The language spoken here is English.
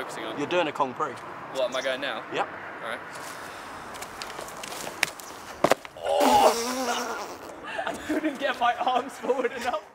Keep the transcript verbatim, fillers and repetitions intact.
focusing on? You're doing a Kong Pri. What, am I going now? Yep. All right. Oh! I couldn't get my arms forward enough.